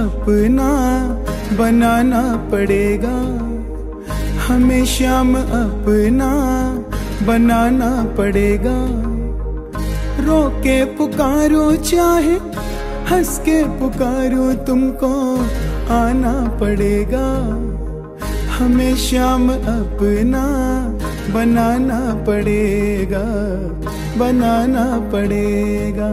अपना बनाना पड़ेगा, हमें श्याम अपना बनाना पड़ेगा। रो के पुकारो चाहे हंस के पुकारो, तुमको आना पड़ेगा, हमें श्याम अपना बनाना पड़ेगा, बनाना पड़ेगा।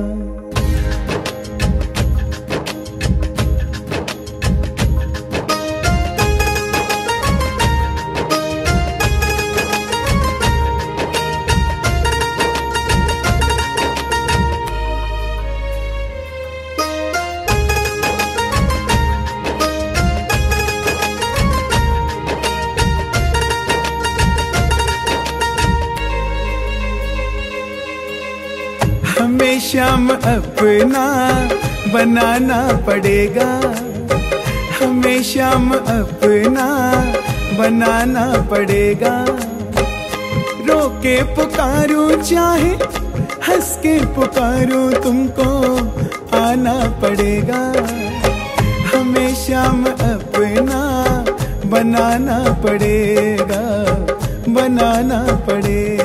हमें श्याम अपना बनाना पड़ेगा, हमें श्याम अपना बनाना पड़ेगा। रो के पुकारो चाहे हंस के पुकारो, तुमको आना पड़ेगा, हमें श्याम अपना बनाना पड़ेगा, बनाना पड़ेगा।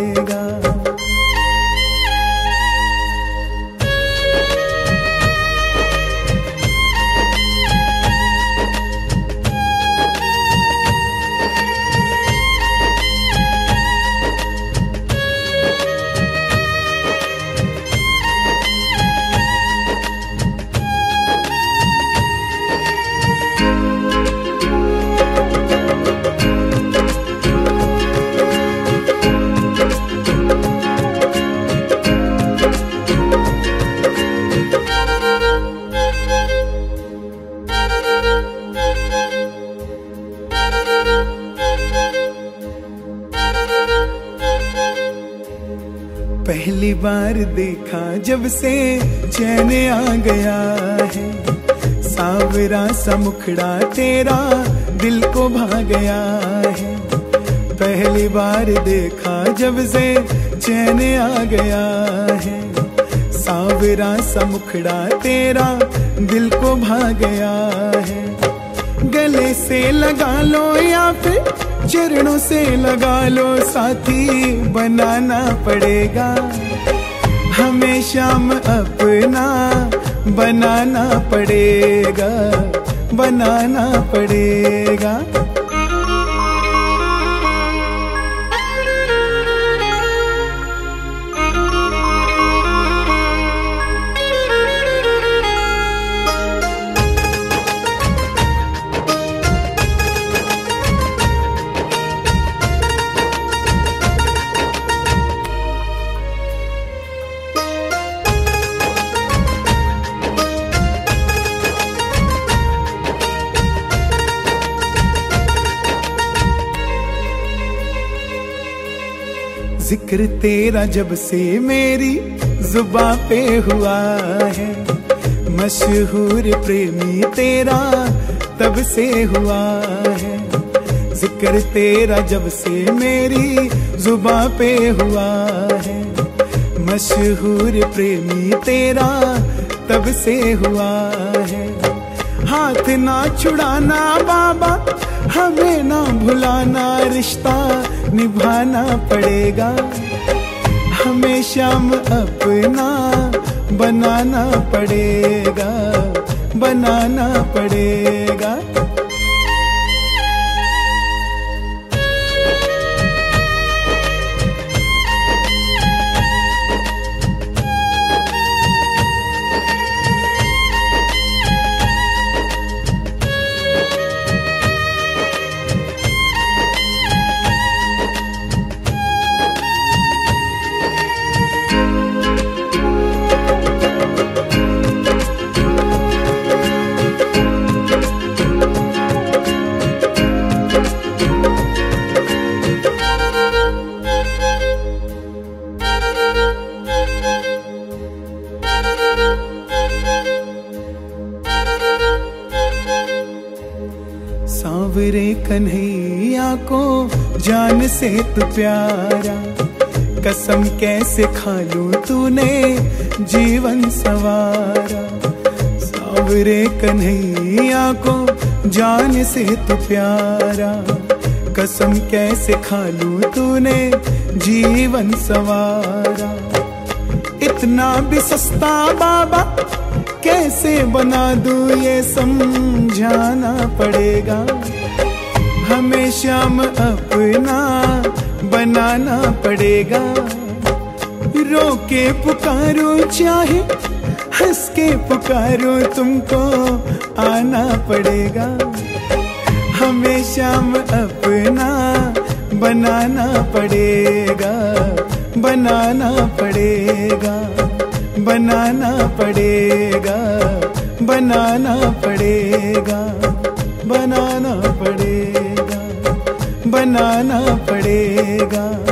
पहली बार देखा जब से चैन आ गया है, सांवरा सा मुखड़ा तेरा दिल को भा गया है। पहली बार देखा जब से चैन आ गया है, सांवरा सा मुखड़ा तेरा दिल को भा गया है। गले से लगा लो या फिर चरणों से लगा लो, साथी बनाना पड़ेगा, हमें श्याम अपना बनाना पड़ेगा, बनाना पड़ेगा। जिक्र तेरा जब से मेरी जुबा पे हुआ है, मशहूर प्रेमी तेरा तब से हुआ है। जिक्र तेरा जब से मेरी जुबा पे हुआ है, मशहूर प्रेमी तेरा तब से हुआ है। हाथ ना छुड़ाना बाबा, हमें ना भुलाना, रिश्ता निभाना पड़ेगा, हमें श्याम अपना बनाना पड़ेगा, बनाना पड़ेगा। सांवरे कन्हैया को जान से तू प्यारा, कसम कैसे खा लूं तूने जीवन सवारा। सावरे कन्हैया को जान से तू प्यारा, कसम कैसे खा लूं तूने जीवन सवारा। इतना भी सस्ता बाबा कैसे बना दूं ये समझाना पड़ेगा, हमें शाम अपना बनाना पड़ेगा। रोके पुकारो चाहे हंस के पुकारो तुमको आना पड़ेगा, हमें शाम अपना बनाना पड़ेगा, बनाना पड़ेगा, बनाना पड़ेगा, बनाना पड़ेगा, बनाना पड़ेगा, बनाना पड़ेगा।